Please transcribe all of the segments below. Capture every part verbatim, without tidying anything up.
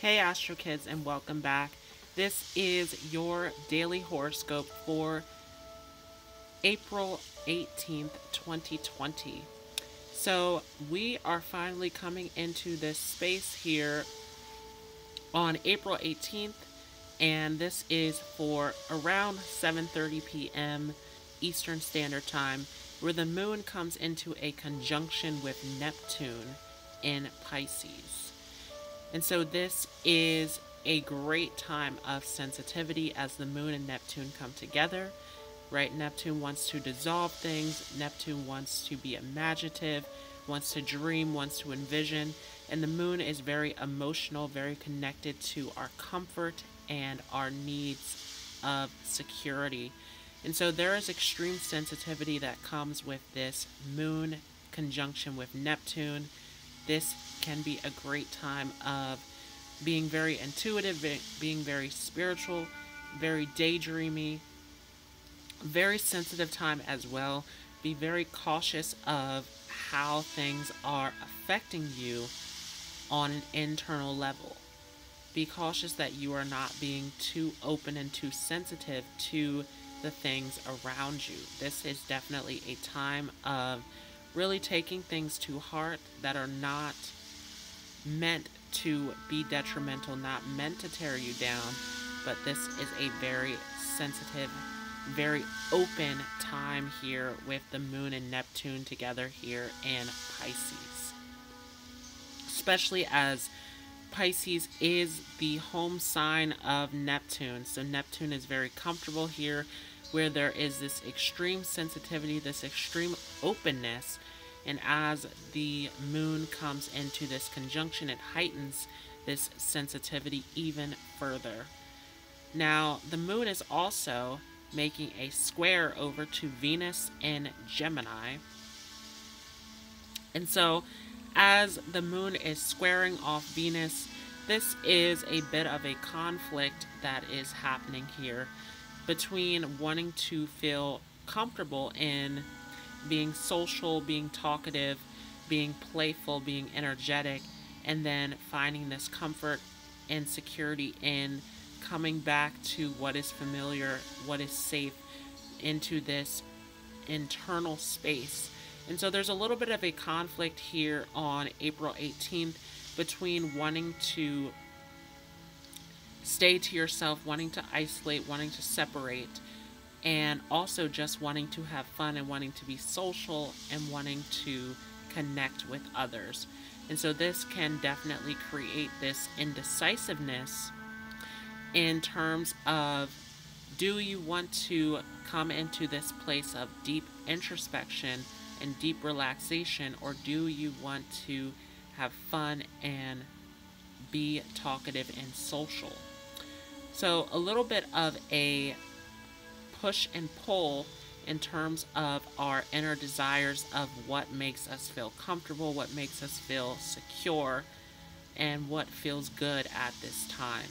Hey Astro Kids, and welcome back. This is your daily horoscope for April eighteenth, twenty twenty. So we are finally coming into this space here on April eighteenth, and this is for around seven thirty p m Eastern Standard Time, where the moon comes into a conjunction with Neptune in Pisces. And so this is a great time of sensitivity as the moon and Neptune come together, right? Neptune wants to dissolve things. Neptune wants to be imaginative, wants to dream, wants to envision. And the moon is very emotional, very connected to our comfort and our needs of security. And so there is extreme sensitivity that comes with this moon conjunction with Neptune. This can be a great time of being very intuitive, being very spiritual, very daydreamy, very sensitive time as well. Be very cautious of how things are affecting you on an internal level. Be cautious that you are not being too open and too sensitive to the things around you. This is definitely a time of really taking things to heart that are not meant to be detrimental, not meant to tear you down, but this is a very sensitive, very open time here with the moon and Neptune together here in Pisces. Especially as Pisces is the home sign of Neptune, so Neptune is very comfortable here, where there is this extreme sensitivity, this extreme openness. And as the moon comes into this conjunction, it heightens this sensitivity even further. Now, the moon is also making a square over to Venus in Gemini. And so, as the moon is squaring off Venus, this is a bit of a conflict that is happening here between wanting to feel comfortable in being social, being talkative, being playful, being energetic, and then finding this comfort and security in coming back to what is familiar, what is safe, into this internal space. And so there's a little bit of a conflict here on April eighteenth between wanting to stay to yourself, wanting to isolate, wanting to separate, and also just wanting to have fun and wanting to be social and wanting to connect with others. And so this can definitely create this indecisiveness in terms of, do you want to come into this place of deep introspection and deep relaxation, or do you want to have fun and be talkative and social? So a little bit of a push and pull in terms of our inner desires of what makes us feel comfortable, what makes us feel secure, and what feels good at this time.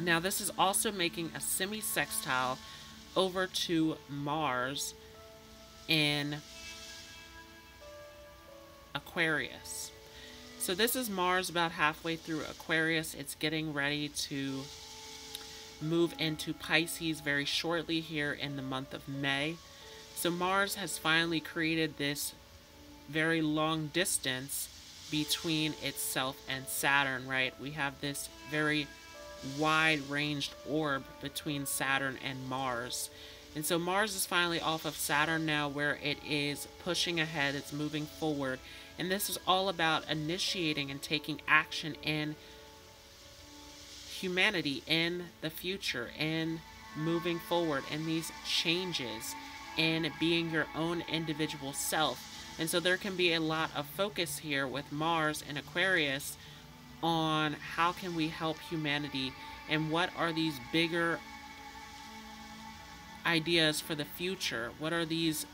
Now, this is also making a semi-sextile over to Mars in Aquarius. So this is Mars about halfway through Aquarius. It's getting ready to move into Pisces very shortly here in the month of May. So Mars has finally created this very long distance between itself and Saturn, right? We have this very wide-ranged orb between Saturn and Mars. And so Mars is finally off of Saturn now, where it is pushing ahead, it's moving forward. And this is all about initiating and taking action in humanity, in the future, in moving forward, in these changes, in being your own individual self. And so there can be a lot of focus here with Mars and Aquarius on how can we help humanity and what are these bigger ideas for the future? What are these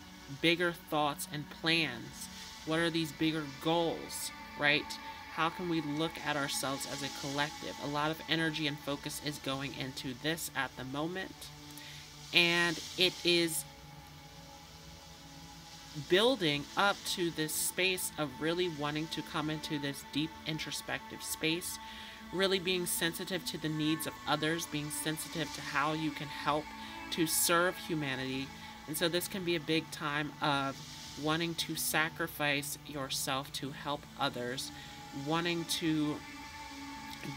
bigger thoughts and plans? What are these bigger goals, right? How can we look at ourselves as a collective? A lot of energy and focus is going into this at the moment. And it is building up to this space of really wanting to come into this deep introspective space, really being sensitive to the needs of others, being sensitive to how you can help to serve humanity. And so this can be a big time of wanting to sacrifice yourself to help others, wanting to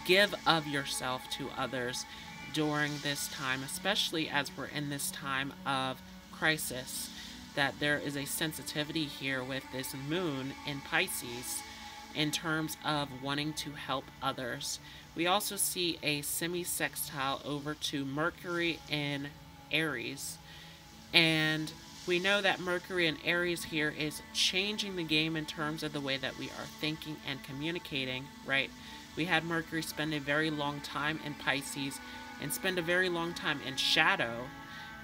give of yourself to others during this time, especially as we're in this time of crisis, that there is a sensitivity here with this moon in Pisces in terms of wanting to help others. We also see a semi-sextile over to Mercury in Aries. And we know that Mercury in Aries here is changing the game in terms of the way that we are thinking and communicating, right? We had Mercury spend a very long time in Pisces and spend a very long time in shadow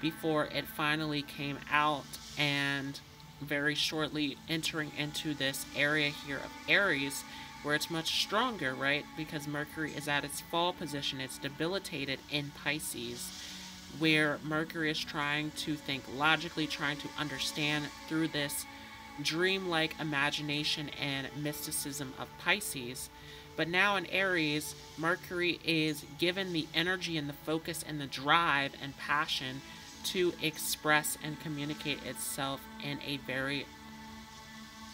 before it finally came out and very shortly entering into this area here of Aries where it's much stronger, right? Because Mercury is at its fall position. It's debilitated in Pisces, where Mercury is trying to think logically, trying to understand through this dreamlike imagination and mysticism of Pisces. But now in Aries, Mercury is given the energy and the focus and the drive and passion to express and communicate itself in a very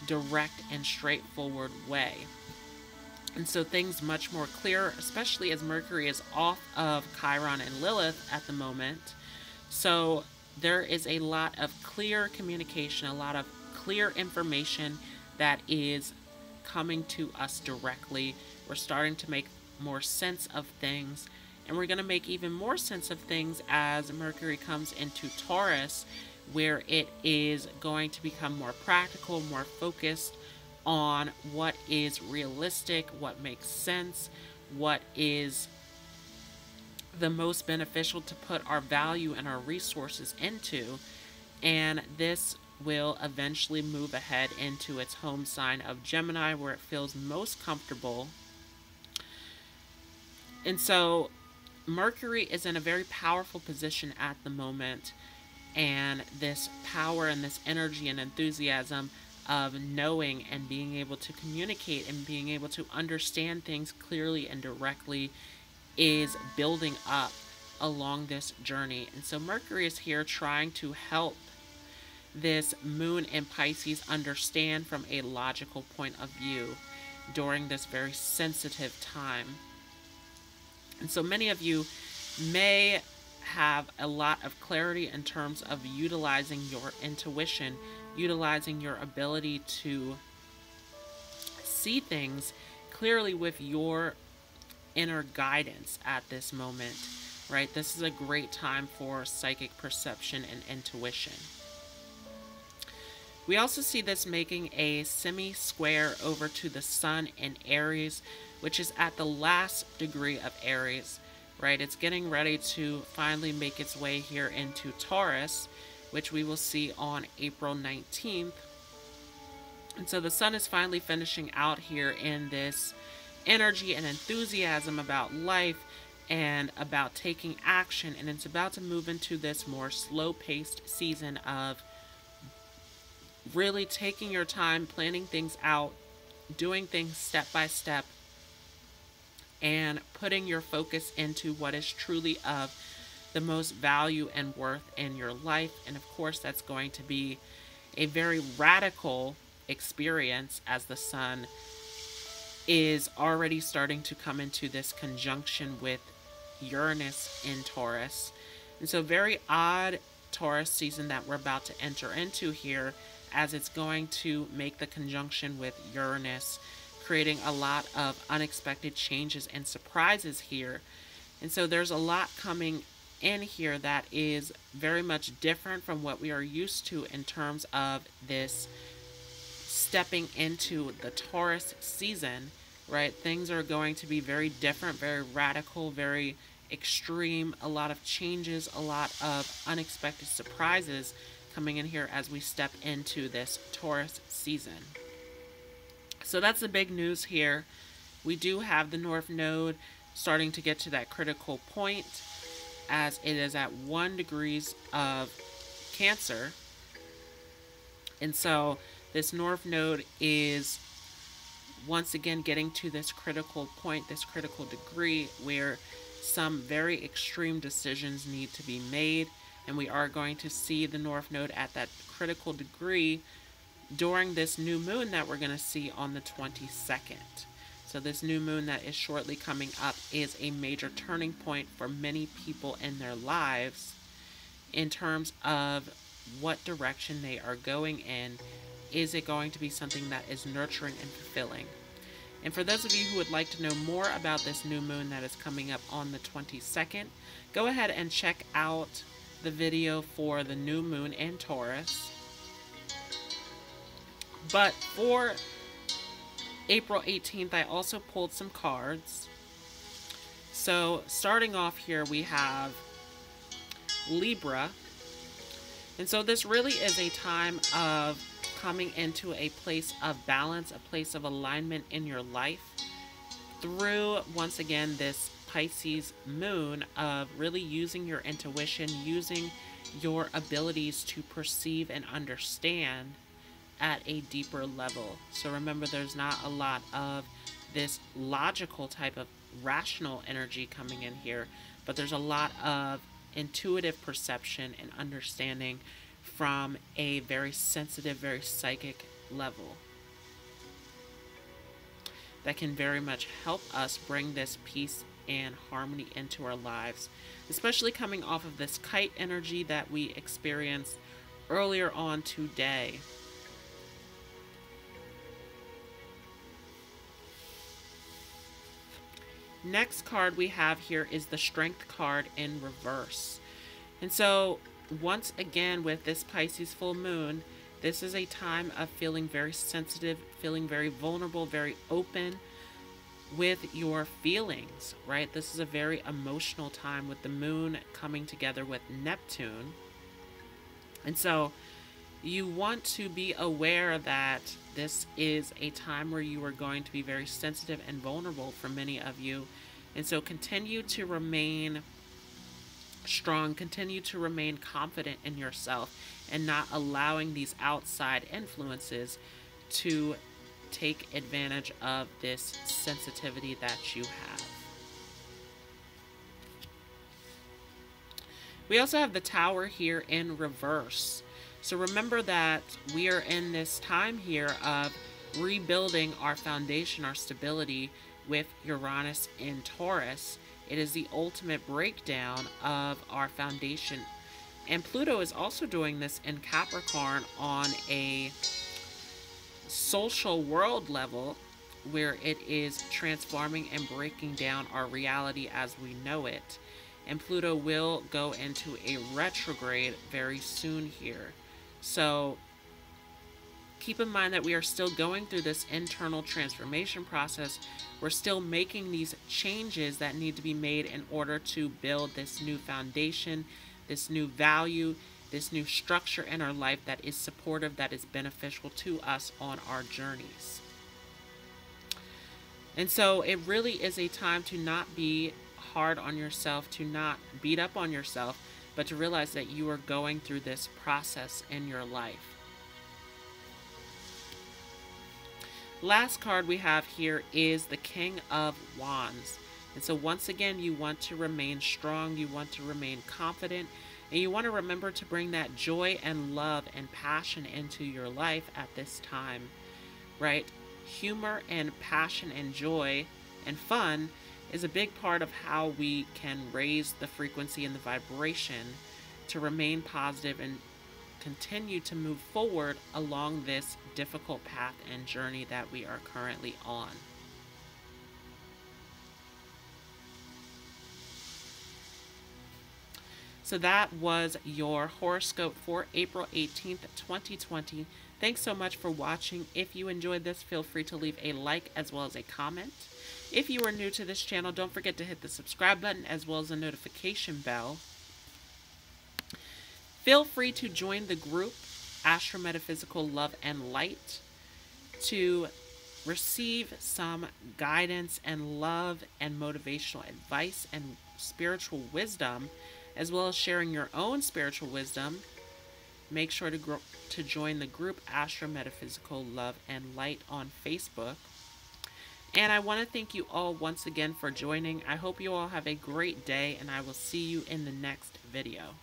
direct and straightforward way. And so things much more clear, especially as Mercury is off of Chiron and Lilith at the moment. So there is a lot of clear communication, a lot of clear information that is coming to us directly. We're starting to make more sense of things, and we're going to make even more sense of things as Mercury comes into Taurus, where it is going to become more practical, more focused on what is realistic, what makes sense, what is the most beneficial to put our value and our resources into. And this will eventually move ahead into its home sign of Gemini, where it feels most comfortable. And so Mercury is in a very powerful position at the moment, and this power and this energy and enthusiasm of knowing and being able to communicate and being able to understand things clearly and directly is building up along this journey. And so Mercury is here trying to help this moon in Pisces understand from a logical point of view during this very sensitive time. And so many of you may have a lot of clarity in terms of utilizing your intuition, utilizing your ability to see things clearly with your inner guidance at this moment, right? This is a great time for psychic perception and intuition. We also see this making a semi-square over to the sun in Aries, which is at the last degree of Aries, right? It's getting ready to finally make its way here into Taurus, which we will see on April nineteenth. And so the sun is finally finishing out here in this energy and enthusiasm about life and about taking action, and it's about to move into this more slow-paced season of really taking your time, planning things out, doing things step by step, and putting your focus into what is truly of the most value and worth in your life. And of course, that's going to be a very radical experience, as the sun is already starting to come into this conjunction with Uranus in Taurus. And so very odd Taurus season that we're about to enter into here, as it's going to make the conjunction with Uranus, creating a lot of unexpected changes and surprises here. And so there's a lot coming in here that is very much different from what we are used to in terms of this stepping into the Taurus season, right? Things are going to be very different, very radical, very extreme, a lot of changes, a lot of unexpected surprises coming in here as we step into this Taurus season. So that's the big news here. We do have the North Node starting to get to that critical point, as it is at one degrees of Cancer. And so this North Node is once again getting to this critical point, this critical degree where some very extreme decisions need to be made. And we are going to see the North Node at that critical degree during this new moon that we're going to see on the twenty-second. So this new moon that is shortly coming up is a major turning point for many people in their lives in terms of what direction they are going in. Is it going to be something that is nurturing and fulfilling? And for those of you who would like to know more about this new moon that is coming up on the twenty-second, go ahead and check out the video for the new moon in Taurus. But for April eighteenth, I also pulled some cards. So starting off here, we have Libra. And so this really is a time of coming into a place of balance, a place of alignment in your life through, once again, this Pisces moon of really using your intuition, using your abilities to perceive and understand at a deeper level. So remember, there's not a lot of this logical type of rational energy coming in here, but there's a lot of intuitive perception and understanding from a very sensitive, very psychic level that can very much help us bring this peace and harmony into our lives, especially coming off of this kite energy that we experienced earlier on today. Next card we have here is the Strength card in reverse. And so once again, with this Pisces full moon, this is a time of feeling very sensitive, feeling very vulnerable, very open with your feelings, right? This is a very emotional time with the moon coming together with Neptune. And so you want to be aware that this is a time where you are going to be very sensitive and vulnerable for many of you. And so continue to remain strong, continue to remain confident in yourself, and not allowing these outside influences to take advantage of this sensitivity that you have. We also have the Tower here in reverse. So remember that we are in this time here of rebuilding our foundation, our stability with Uranus in Taurus. It is the ultimate breakdown of our foundation. And Pluto is also doing this in Capricorn on a social world level, where it is transforming and breaking down our reality as we know it. And Pluto will go into a retrograde very soon here. So keep in mind that we are still going through this internal transformation process. We're still making these changes that need to be made in order to build this new foundation, this new value, this new structure in our life that is supportive, that is beneficial to us on our journeys. And so it really is a time to not be hard on yourself, to not beat up on yourself, but to realize that you are going through this process in your life. Last card we have here is the King of Wands. And so once again, you want to remain strong, you want to remain confident, and you want to remember to bring that joy and love and passion into your life at this time, right? Humor and passion and joy and fun is a big part of how we can raise the frequency and the vibration to remain positive and continue to move forward along this difficult path and journey that we are currently on. So that was your horoscope for April eighteenth, twenty twenty. Thanks so much for watching. If you enjoyed this, feel free to leave a like as well as a comment. If you are new to this channel, don't forget to hit the subscribe button as well as the notification bell. Feel free to join the group Astro Metaphysical Love and Light to receive some guidance and love and motivational advice and spiritual wisdom, as well as sharing your own spiritual wisdom Make sure to, gro to join the group Astro Metaphysical Love and Light on Facebook. And I want to thank you all once again for joining. I hope you all have a great day, and I will see you in the next video.